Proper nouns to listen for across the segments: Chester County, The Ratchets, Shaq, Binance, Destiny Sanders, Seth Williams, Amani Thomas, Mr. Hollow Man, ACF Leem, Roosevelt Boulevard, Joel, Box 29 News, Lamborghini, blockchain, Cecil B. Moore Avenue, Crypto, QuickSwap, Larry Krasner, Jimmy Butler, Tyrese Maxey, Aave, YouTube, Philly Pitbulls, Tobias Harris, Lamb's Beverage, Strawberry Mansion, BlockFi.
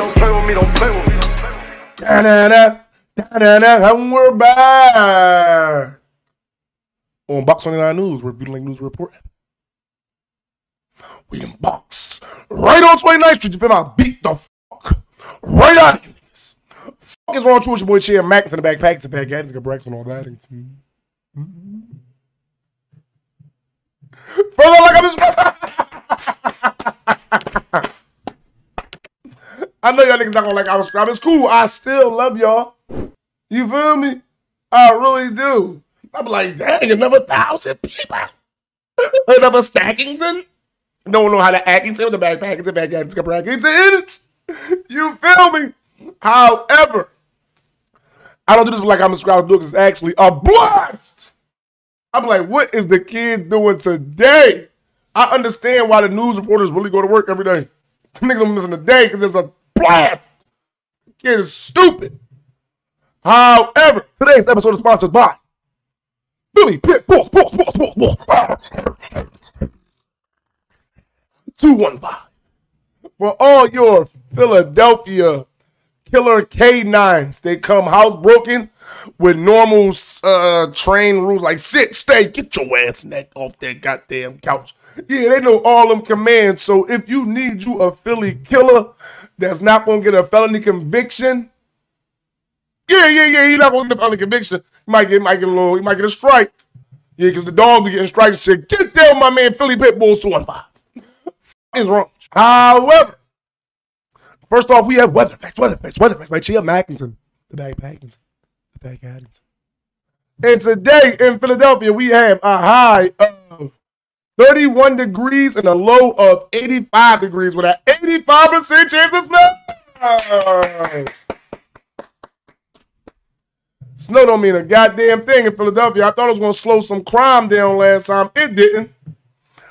don't play with me, don't play with me. Da da da, da da da, and we're back on Box 29 News, where Beauty Link News report. We in Box, right on 29th Street. You been out, beat the fuck right out of this. Fuck is wrong with you with your boy Chair Max in the backpack to pack gadgets, get breaks and all that. Further like I'm his. I know y'all niggas not gonna like I was subscribed. It's cool. I still love y'all. You feel me? I really do. I'm like, dang, another 1,000 people. Another Stackington. Don't know how to act. It's in the backpack. It's a backpack. It's a backpack. It's in it. You feel me? However, I don't do this like I'm subscribed to do because it's actually a blast. I'm like, what is the kids doing today? I understand why the news reporters really go to work every day. Niggas are missing a day because there's a blast. Kid is stupid. However, today's episode is sponsored by Philly Pitbulls. 215 for all your Philadelphia killer K9s. They come housebroken with normal train rules like sit, stay, get your ass neck off that goddamn couch. Yeah, they know all them commands. So if you need you a Philly killer that's not going to get a felony conviction, yeah, you're not going to get a felony conviction. You might get a strike. Yeah, because the dog be getting strikes and shit. Get down, my man, Philly Pitbulls 215. Fuck is wrong. However, first off, we have weather facts. Like Chia Mackinson. The bag Mackinson. The bag Addington. And today in Philadelphia, we have a high of 31 degrees and a low of 85 degrees with an 85% chance of snow. Snow don't mean a goddamn thing in Philadelphia. I thought it was going to slow some crime down last time. It didn't.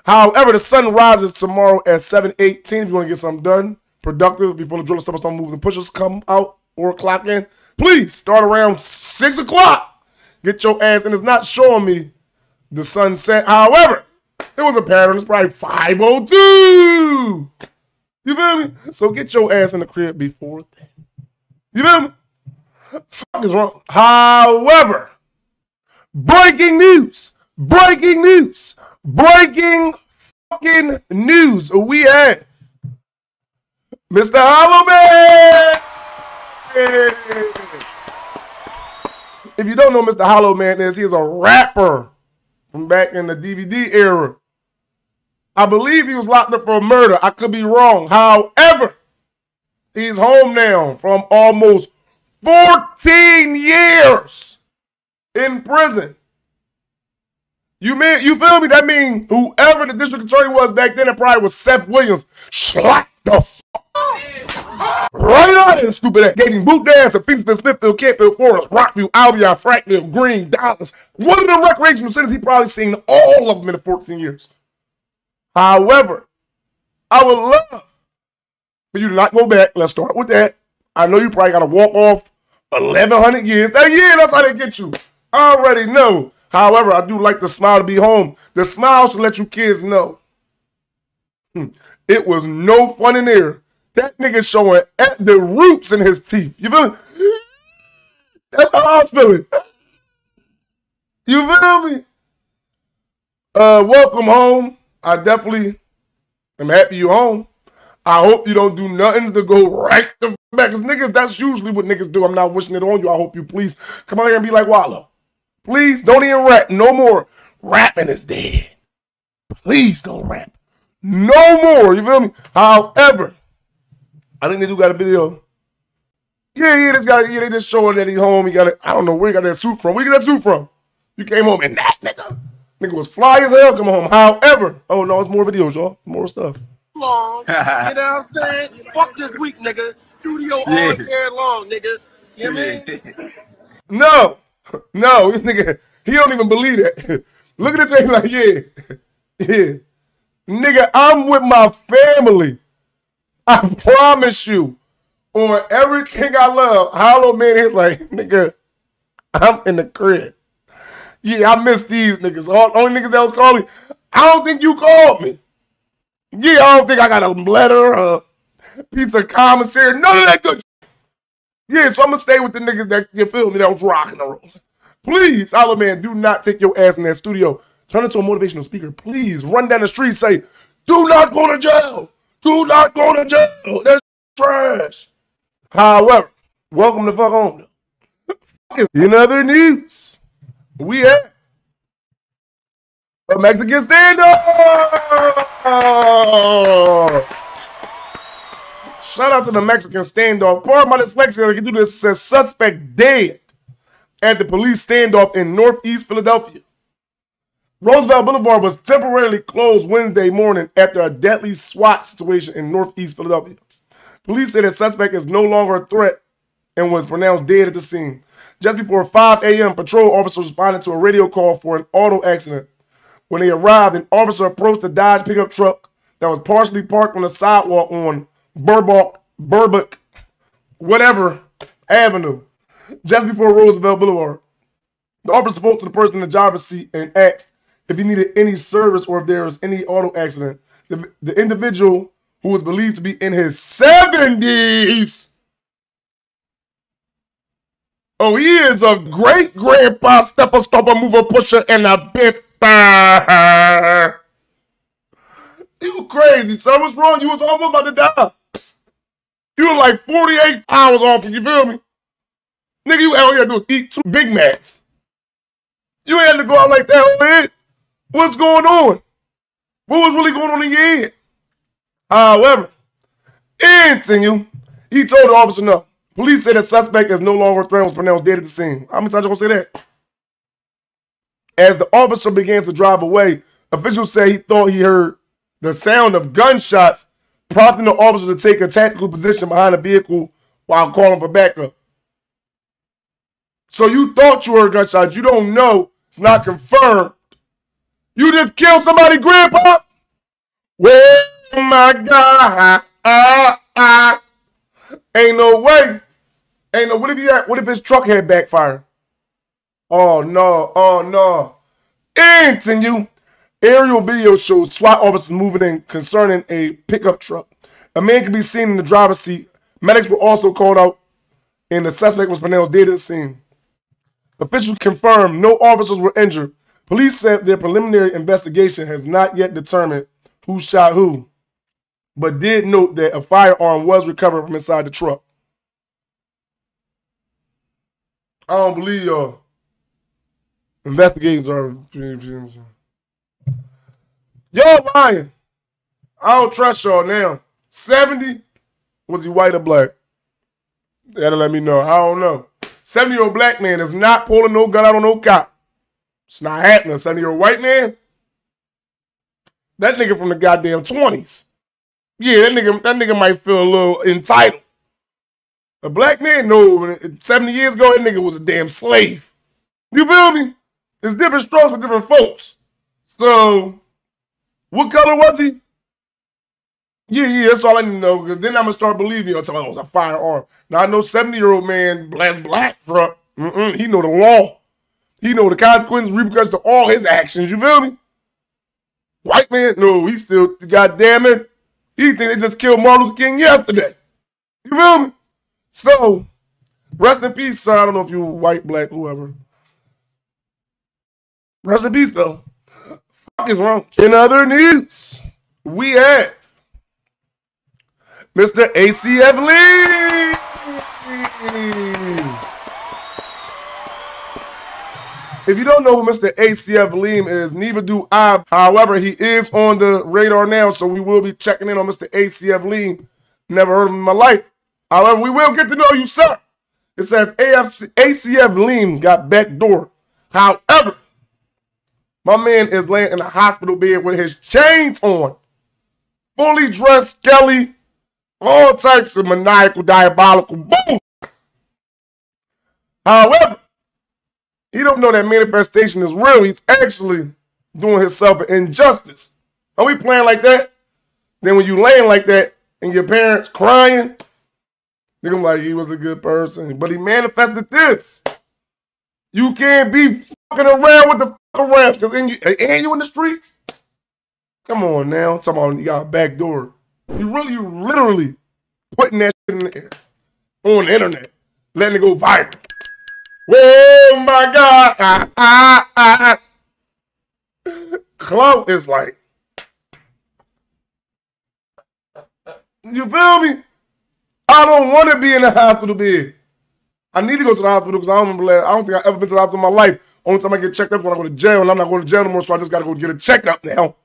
However, the sun rises tomorrow at 7:18 if you want to get something done. Productive before the driller steppers don't move. The pushers come out or clock in. Please start around 6 o'clock. Get your ass. And it's not showing me the sunset. However, it was a pattern. It's probably 5:02. You feel me? So get your ass in the crib before then. You feel me? Fuck is wrong. However, breaking fucking news. We have Mr. Hollow Man. If you don't know who Mr. Hollow Man is, he is a rapper from back in the DVD era. I believe he was locked up for a murder. I could be wrong. However, he's home now from almost 14 years in prison. You feel me? That means whoever the district attorney was back then, it probably was Seth Williams. Slap the f*** right on in, stupid ass. Gave him boot dance at Phoenixville, Smithfield, Campfield, Forest, Rockview, Albion, Frankville, Green, Dallas. One of them recreational centers, he probably seen all of them in the 14 years. However, I would love for you to not go back. Let's start with that. I know you probably got to walk off 1,100 years. That year, that's how they get you. I already know. However, I do like the smile to be home. The smile should let you kids know. It was no fun in there. That nigga showing at the roots in his teeth. You feel me? That's how I was feeling. You feel me? Welcome home. I definitely am happy you're home. I hope you don't do nothing to go right the back. Because niggas, that's usually what niggas do. I'm not wishing it on you. I hope you please come out here and be like Wallow. Please don't even rap. No more. Rapping is dead. Please don't rap. No more. You feel me? However, I think they do got a video. Yeah, they just showing that he's home. He got it. I don't know where he got that suit from. Where you got that suit from? You came home and that nigga was fly as hell. Come home. However, oh no, it's more videos, y'all. More stuff. Long, you know what I'm saying? Fuck this week, nigga. Studio all year long, nigga. You know what I mean? No, this nigga, he don't even believe that. Look at the tape like, yeah. Nigga, I'm with my family. I promise you, on everything I love, Hollow Man is like, nigga, I'm in the crib. Yeah, I miss these niggas. All only niggas that was calling, I don't think you called me. Yeah, I don't think I got a letter. pizza commissary, none of that good shit. Yeah, so I'm gonna stay with the niggas that, you feel me, that was rocking and rolling. Please, Hollow Man, do not take your ass in that studio. Turn into a motivational speaker. Please run down the street, say, do not go to jail. Do not go to jail. That's trash. However, welcome to fuck home. In other news, we have a Mexican standoff. Shout out to the Mexican standoff. Part of my dyslexia, I can do this. It says suspect dead at the police standoff in Northeast Philadelphia. Roosevelt Boulevard was temporarily closed Wednesday morning after a deadly SWAT situation in Northeast Philadelphia. Police said the suspect is no longer a threat and was pronounced dead at the scene. Just before 5 a.m., patrol officers responded to a radio call for an auto accident. When they arrived, an officer approached the Dodge pickup truck that was partially parked on the sidewalk on Burbank Avenue, just before Roosevelt Boulevard. The officer spoke to the person in the driver's seat and asked if he needed any service or if there was any auto accident. The individual, who was believed to be in his 70s. Oh, he is a great-grandpa, stepper, stopper, mover, pusher, and a bit. You crazy, son. What's wrong? You was almost about to die. You were like 48 hours off, you feel me? Nigga, you all you had to do is eat 2 Big Macs. You had to go out like that, man. What's going on? What was really going on in your head? However, he told the officer no. Police said the suspect is no longer a threat and was pronounced dead at the scene. How many times you gonna say that? As the officer began to drive away, officials say he thought he heard the sound of gunshots, prompting the officer to take a tactical position behind the vehicle while calling for backup. So you thought you heard gunshots. You don't know. It's not confirmed. You just killed somebody, Grandpa? Well, my God. Ain't no way. Ain't no, what if his truck had backfired? Oh no, oh no. And you, aerial video shows SWAT officers moving in concerning a pickup truck. A man could be seen in the driver's seat. Medics were also called out, and the suspect was pronounced dead at the scene. Officials confirmed no officers were injured. Police said their preliminary investigation has not yet determined who shot who, but did note that a firearm was recovered from inside the truck. I don't believe y'all. Investigations are... Y'all lying. I don't trust y'all now. 70? Was he white or black? That'll let me know. I don't know. 70-year-old black man is not pulling no gun out on no cop. It's not happening. 70-year-old white man? That nigga from the goddamn 20s. Yeah, that nigga might feel a little entitled. A black man, no, 70 years ago, that nigga was a damn slave. You feel me? It's different strokes for different folks. So, what color was he? Yeah, that's all I need to know, because then I'm going to start believing you. I'm talking, it was a firearm. Now, I know 70-year-old man, black truck, he know the law. He know the consequences, repercussions to all his actions. You feel me? White man, no, he still, goddamn it. You think they just killed Martin Luther King yesterday. You feel me? So, rest in peace, son. I don't know if you were white, black, whoever. Rest in peace, though. Fuck is wrong. In other news, we have Mr. ACF Lee. If you don't know who Mr. ACF Lee is, neither do I. However, he is on the radar now, so we will be checking in on Mr. ACF Lee. Never heard of him in my life. However, we will get to know you, sir. It says ACF Lee got backdoor. However, my man is laying in a hospital bed with his chains on. Fully dressed, skelly, all types of maniacal, diabolical bull. However, he don't know that manifestation is real. He's actually doing himself an injustice. Are we playing like that? Then when you laying like that and your parents crying, they're gonna be like, he was a good person, but he manifested this. You can't be fucking around with the fucking rats, because ain't you in the streets? Come on now. I'm talking about you got a back door. You literally putting that shit in the air on the internet, letting it go viral. Oh my God! Chloe is like, you feel me? I don't want to be in the hospital bed. I need to go to the hospital because I don't remember. I don't think I've ever been to the hospital in my life. Only time I get checked up is when I go to jail, and I'm not going to jail anymore, so I just got to go get a checkup now.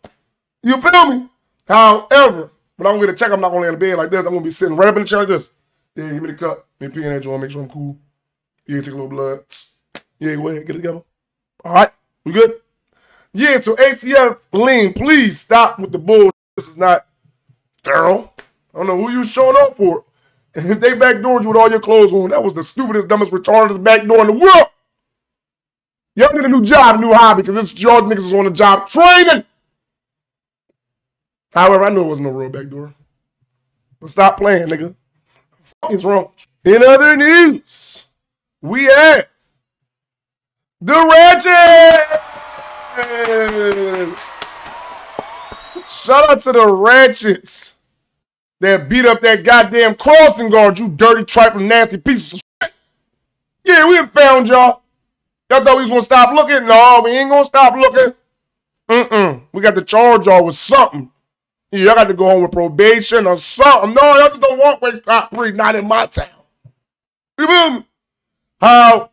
You feel me? However, when I don't get a checkup, I'm not going to lay in the bed like this. I'm going to be sitting right up in the chair like this. Yeah, give me the cup. Let me pee in that joint. Make sure I'm cool. Yeah, take a little blood. Yeah, go ahead. Get it together. All right. We good? Yeah, so ATF lean, please stop with the bull. This is not thorough. I don't know who you showing up for. And if they backdoored you with all your clothes on, that was the stupidest, dumbest, retarded backdoor in the world. Y'all need a new job, new hobby, because it's y'all niggas is on the job training. However, I knew it wasn't no real backdoor. But stop playing, nigga. Fuck is wrong. In other news, we have the Ratchets. Shout out to the Ratchets that beat up that goddamn crossing guard, you dirty, trifling, nasty piece of shit. Yeah, we have found y'all. Y'all thought we was going to stop looking? No, we ain't going to stop looking. We got to charge y'all with something. Yeah, y'all got to go home with probation or something. No, y'all just don't walk away scot free. Not in my town. You feel me? However,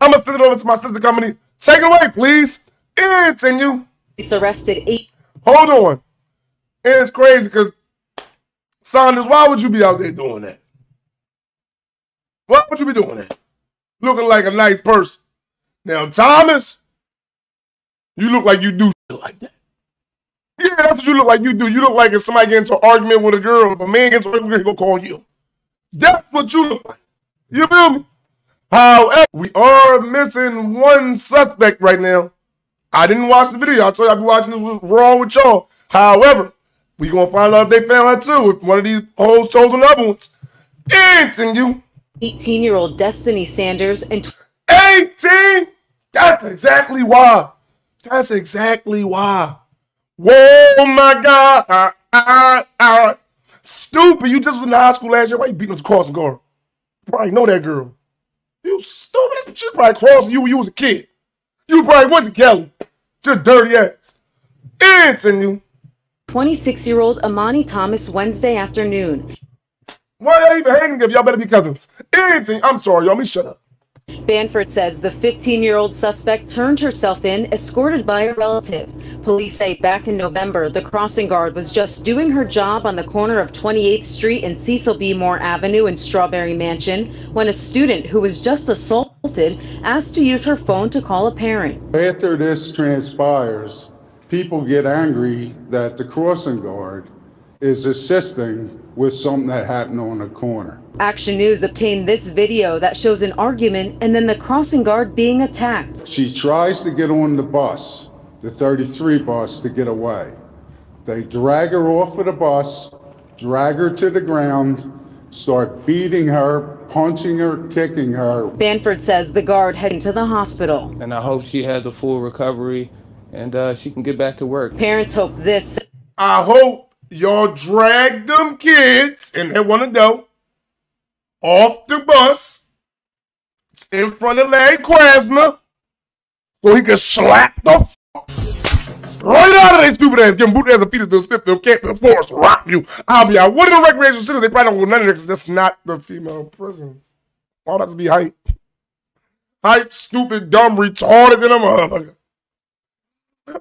I'm going to send it over to my sister company. Take it away, please. And continue. He's arrested 8. Hold on. And it's crazy because, Saunders, why would you be out there doing that? Why would you be doing that? Looking like a nice person. Now, Thomas, you look like you do shit like that. Yeah, that's what you look like you do. You look like if somebody gets into an argument with a girl, if a man gets into an argument, he's going to call you. That's what you look like. You feel me? However, we are missing one suspect right now. I didn't watch the video. I told you I'd be watching this Raw with y'all. However, we gonna find out if they found her too. If one of these hoes told another ones, continue. 18-year-old Destiny Sanders and 18. That's exactly why. That's exactly why. Whoa, my God! Stupid! You just was in the high school last year. Why you beating us crossing guard? You probably know that girl. You stupid! She probably crossed you when you was a kid. You probably went to Kelly. Just dirty ass. Continue. 26-year-old Amani Thomas Wednesday afternoon. Why are you even hating if y'all better be cousins? I'm sorry, y'all. Me shut up. Banford says the 15-year-old suspect turned herself in, escorted by a relative. Police say back in November, the crossing guard was just doing her job on the corner of 28th Street and Cecil B. Moore Avenue in Strawberry Mansion when a student who was just assaulted asked to use her phone to call a parent. After this transpires, people get angry that the crossing guard is assisting with something that happened on the corner. Action News obtained this video that shows an argument and then the crossing guard being attacked. She tries to get on the bus, the 33 bus, to get away. They drag her off of the bus, drag her to the ground, start beating her, punching her, kicking her. Banford says the guard heading to the hospital. And I hope she has a full recovery and she can get back to work. Parents hope this. I hope y'all drag them kids, and they want to go, off the bus in front of Larry Krasner so he can slap the right out of their stupid ass. Getting boot as a Petersville, Smithville, Campbell, Forest, Rockview. I'll be out. What are the recreational centers? They probably don't go none of that because that's not the female prisons. All that to be hype. Hype, stupid, dumb, retarded than a motherfucker.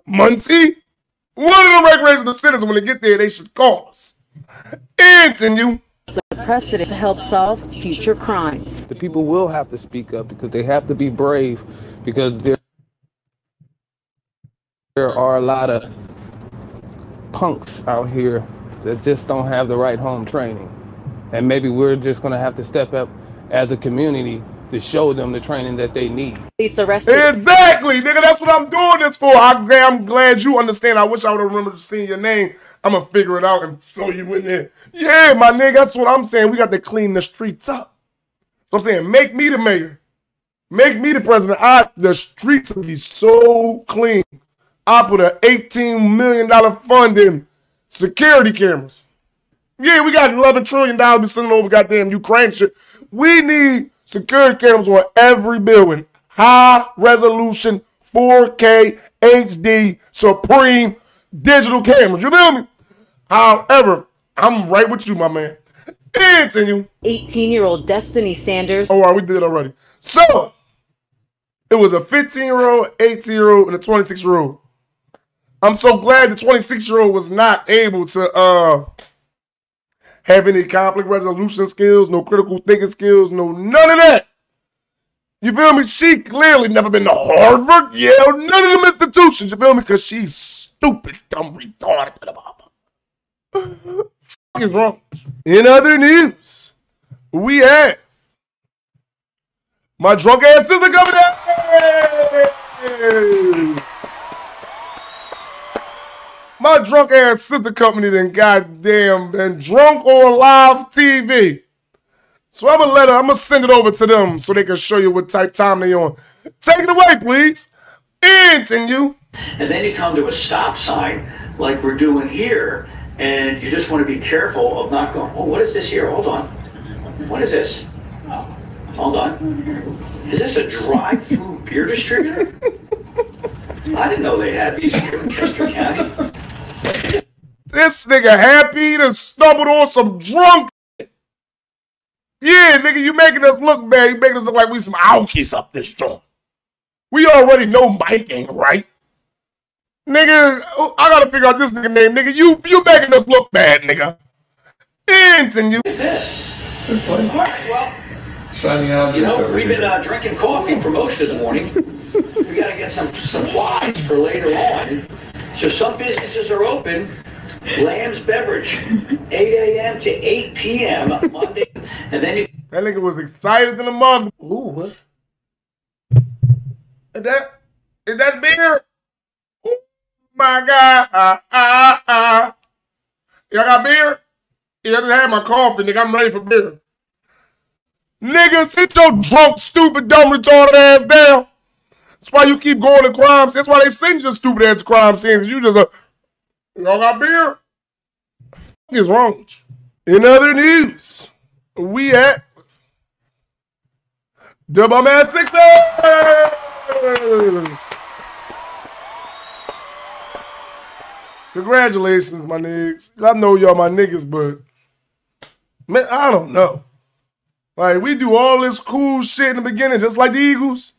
Muncie, one of the recreational centers, when they get there, they should call us. Continue. It's a precedent to help solve future crimes. The people will have to speak up because they have to be brave, because there are a lot of punks out here that just don't have the right home training. And maybe we're just going to have to step up as a community to show them the training that they need. Police arrested. Exactly, nigga, that's what I'm doing this for. I'm glad you understand. I wish I would have remembered seeing your name. I'm going to figure it out and throw you in there. Yeah, my nigga, that's what I'm saying. We got to clean the streets up. So I'm saying, make me the mayor. Make me the president. The streets will be so clean. I put an $18 million fund in security cameras. Yeah, we got $11 trillion we sending over goddamn Ukraine shit. We need security cameras on every building. High resolution, 4K, HD, supreme digital cameras. You feel me? However, I'm right with you, my man. Continue. 18-year-old Destiny Sanders. Oh, all right, we did it already. So, it was a 15-year-old, 18-year-old, and a 26-year-old. I'm so glad the 26-year-old was not able to have any conflict resolution skills, no critical thinking skills, no none of that. You feel me? She clearly never been to Harvard, Yale, none of them institutions. You feel me? Because she's stupid, dumb, retarded. Fuck is wrong. In other news, we have my drunk ass sister coming out. My drunk ass sister company then goddamn been drunk on live TV. So I'm gonna send it over to them so they can show you what type time they on. Take it away, please. Continue. And then you come to a stop sign like we're doing here, and you just want to be careful of not going, oh, what is this here? Hold on. What is this? Oh, hold on. Is this a drive-through beer distributor? I didn't know they had these here in Chester County. This nigga happy to stumbled on some drunk. Yeah, nigga, you making us look bad. You making us look like we some alkies up this joint. We already know Mike ain't right. Nigga, I gotta figure out this nigga name, nigga. You making us look bad, nigga. And you. This. It's like, all right, well, shiny object, you know, we've been drinking coffee for most of the morning. We gotta get some supplies for later on. So some businesses are open. Lamb's Beverage, 8 a.m. to 8 p.m. Monday, and then you... That nigga was excited in the month. Ooh, what? Is that beer? Oh my God! Y'all got beer? Yeah, I just had my coffee, nigga. I'm ready for beer. Nigga, sit your drunk, stupid, dumb, retarded ass down. That's why you keep going to crime scenes. That's why they send your stupid ass to crime scenes. You just a... Y'all got beer? The fuck is wrong with you? In other news, we at the My Man Sixers. Congratulations, my niggas. I know y'all my niggas, but man, I don't know. Like, we do all this cool shit in the beginning, just like the Eagles.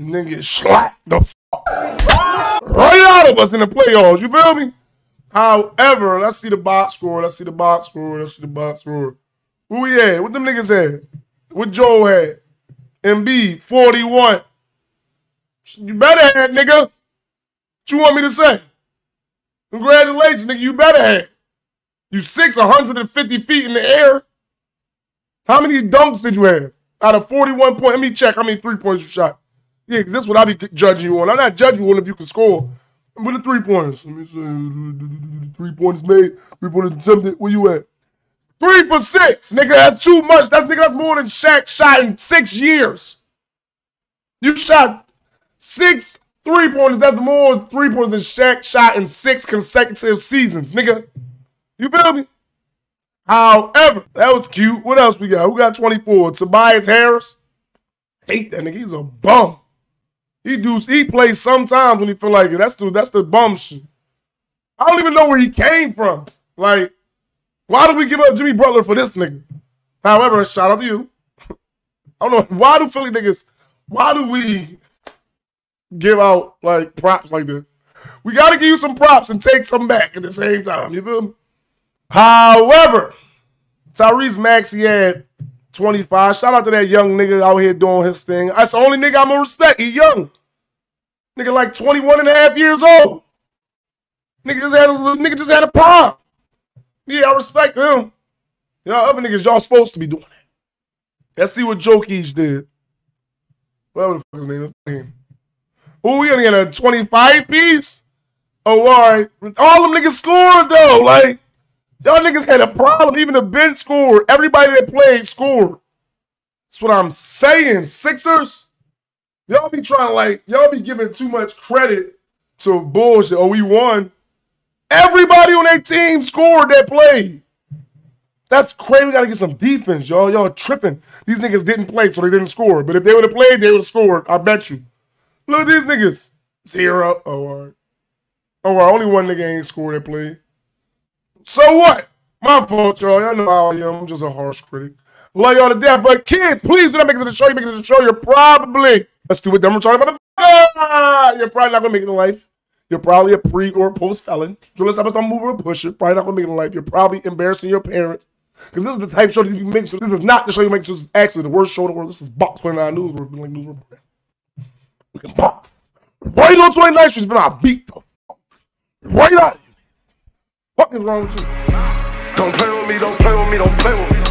Niggas slap the fuck right out of us in the playoffs, you feel me? However, let's see the box score, Who we had? What them niggas had? What Joel had? MB, 41. You better have, nigga. What you want me to say? Congratulations, nigga, you better have. You 650 feet in the air. How many dunks did you have? Out of 41 points, let me check how many 3 points you shot. Yeah, because that's what I be judging you on. I'm not judging you on if you can score. With the 3 pointers. Let me see. 3 pointers made. 3 pointers attempted. Where you at? 3 for 6. Nigga, that's too much. That's, nigga, that's more than Shaq shot in 6 years. You shot 6 3-pointers. That's more 3 pointers than Shaq shot in 6 consecutive seasons. Nigga, you feel me? However, that was cute. What else we got? Who got 24? Tobias Harris. Hate that nigga. He's a bum. He plays sometimes when he feel like it. That's the bum shit. I don't even know where he came from. Like, why do we give up Jimmy Butler for this nigga? However, shout out to you. I don't know. Why do Philly niggas, why do we give out, like, props like this? We got to give you some props and take some back at the same time. You feel me? However, Tyrese Maxey had 25. Shout out to that young nigga out here doing his thing. That's the only nigga I'm gonna respect. He young. Nigga like 21 and a half years old. Nigga just had a pop. Yeah, I respect him. Y'all other niggas, y'all supposed to be doing that. Let's see what Joe Keech did. Whatever the fuck his name is. Oh, we only had a 25 piece? Oh, all right. All them niggas scored, though. Like, y'all niggas had a problem. Even the bench scored. Everybody that played scored. That's what I'm saying. Sixers, y'all be trying to, like, y'all be giving too much credit to bullshit. Oh, we won. Everybody on their team scored that play. That's crazy. We got to get some defense, y'all. Y'all tripping. These niggas didn't play, so they didn't score. But if they would have played, they would have scored. I bet you. Look at these niggas. 0. Oh, all right. Oh, all right. Only one nigga ain't scored that play. So what? My fault, y'all. Y'all know how I am. I'm just a harsh critic. Love y'all to death. But kids, please do not make it to the show. You make it to the show, you're probably a stupid dumb retarded motherfucker. You're probably not going to make it in life. You're probably a pre- or post-felon. You're not going to move or push it. Probably not going to make it in life. You're probably embarrassing your parents. Because this is the type of show that you make. So this is not the show you make. So this is actually the worst show in the world. This is Box 29 News. We're doing news report. We can box. Right on 29th Street's been out. Beat the fuck. Right out of you. Fucking wrong with you. Don't play with me. Don't play with me. Don't play with me.